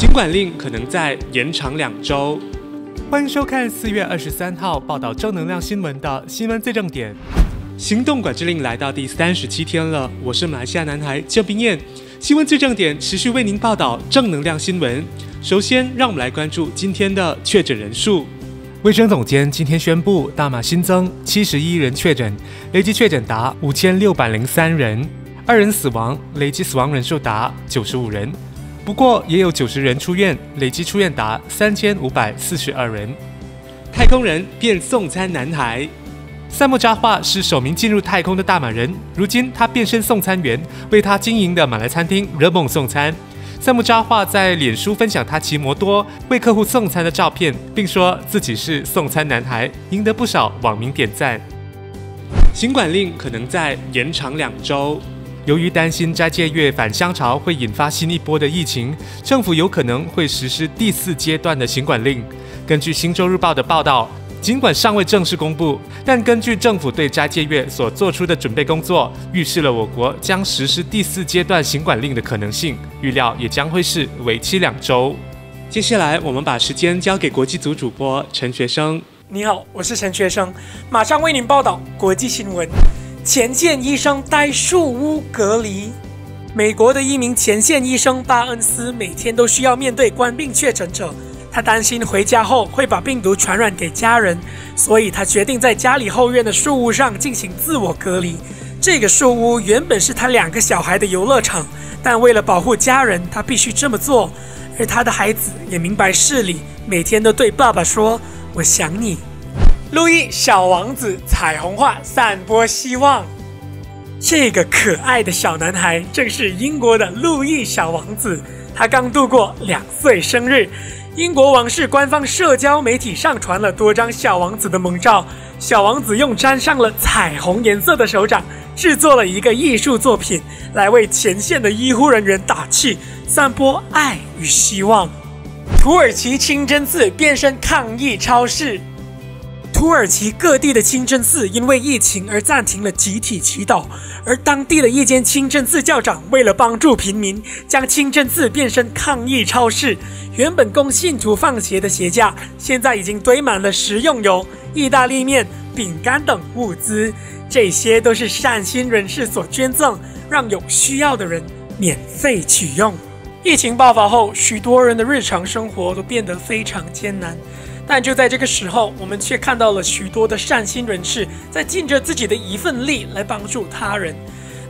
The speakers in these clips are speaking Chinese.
行管令可能再延长2周。欢迎收看4月23号报道正能量新闻的新闻最正点。行动管制令来到第37天了，我是马来西亚男孩郑彬彦。新闻最正点持续为您报道正能量新闻。首先，让我们来关注今天的确诊人数。 卫生总监今天宣布，大马新增71人确诊，累计确诊达5603人，2人死亡，累计死亡人数达95人。不过也有90人出院，累计出院达3542人。太空人变送餐男孩，萨莫扎化是首名进入太空的大马人，如今他变身送餐员，为他经营的马来餐厅热梦送餐。 萨木扎化在脸书分享他骑摩托为客户送餐的照片，并说自己是送餐男孩，赢得不少网民点赞。行管令可能再延长2周，由于担心斋戒月返乡潮会引发新一波的疫情，政府有可能会实施第4阶段的行管令。根据《星洲日报》的报道，尽管尚未正式公布，但根据政府对斋戒月所做出的准备工作，预示了我国将实施第4阶段行管令的可能性，预料也将会是为期2周。接下来，我们把时间交给国际组主播陈学生。你好，我是陈学生，马上为您报道国际新闻。前线医生待树屋隔离。美国的一名前线医生巴恩斯每天都需要面对冠病确诊者。 他担心回家后会把病毒传染给家人，所以他决定在家里后院的树屋上进行自我隔离。这个树屋原本是他2个小孩的游乐场，但为了保护家人，他必须这么做。而他的孩子也明白事理，每天都对爸爸说：“我想你。”路易《小王子》彩虹画散播希望。这个可爱的小男孩正是英国的路易小王子，他刚度过2岁生日。 英国王室官方社交媒体上传了多张小王子的萌照，小王子用沾上了彩虹颜色的手掌制作了一个艺术作品，来为前线的医护人员打气，散播爱与希望。土耳其清真寺变身抗议超市，土耳其各地的清真寺因为疫情而暂停了集体祈祷，而当地的一间清真寺教长为了帮助平民，将清真寺变身抗议超市。 原本供信徒放鞋的鞋架，现在已经堆满了食用油、意大利面、饼干等物资，这些都是善心人士所捐赠，让有需要的人免费取用。疫情爆发后，许多人的日常生活都变得非常艰难，但就在这个时候，我们却看到了许多的善心人士在尽着自己的一份力来帮助他人。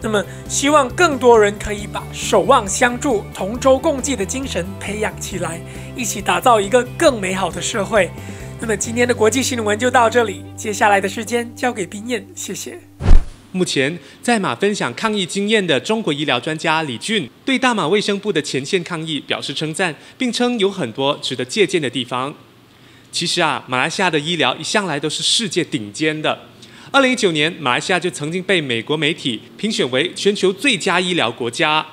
那么，希望更多人可以把守望相助、同舟共济的精神培养起来，一起打造一个更美好的社会。那么，今天的国际新闻就到这里，接下来的时间交给彬彦，谢谢。目前，在马分享抗疫经验的中国医疗专家李俊对大马卫生部的前线抗疫表示称赞，并称有很多值得借鉴的地方。其实啊，马来西亚的医疗一向来都是世界顶尖的。 2019年，马来西亚就曾经被美国媒体评选为全球最佳医疗国家。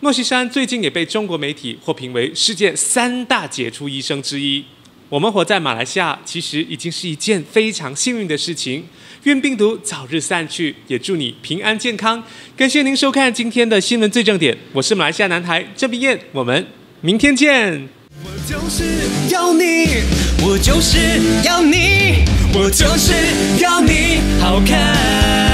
诺西山最近也被中国媒体获评为世界3大杰出医生之一。我们活在马来西亚，其实已经是一件非常幸运的事情。愿病毒早日散去，也祝你平安健康。感谢您收看今天的新闻最正点，我是马来西亚男孩郑彬彦，我们明天见。我就是要你，我就是要你。 我就是要你好看。